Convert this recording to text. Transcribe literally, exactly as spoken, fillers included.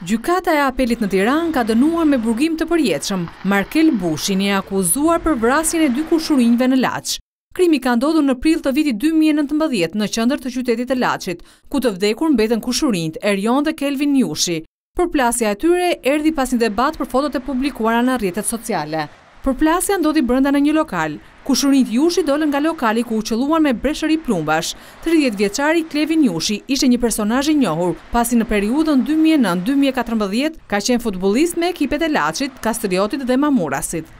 Gjykata e apelit në Tiranë ka dënuar me burgim të përjetshëm Markel Bushin, i akuzuar për vrasjen e dy kushurinjve në Laç. Krimi ka ndodhur në prill të vitit dy mijë e nëntëmbëdhjetë në qendër të qytetit të Laçit, ku të vdekur mbetën kushurinjt Erion dhe Kelvin Jushi. Përplasja e tyre erdhi pas një debat për fotot e publikuara në rrjetet sociale. Përplasja ndodhi brenda në një lokal. Kushurinjt Jushi dolën nga lokali ku u qelluan me breshëri plumbash. tridhjetë vjeçari Kelvin Jushi ishte një personazh i njohur, pasi në periudhën dy mijë e nëntë dy mijë e katërmbëdhjetë ka qenë futbollist me ekipet e Laçit, Kastriotit dhe Mamurasit.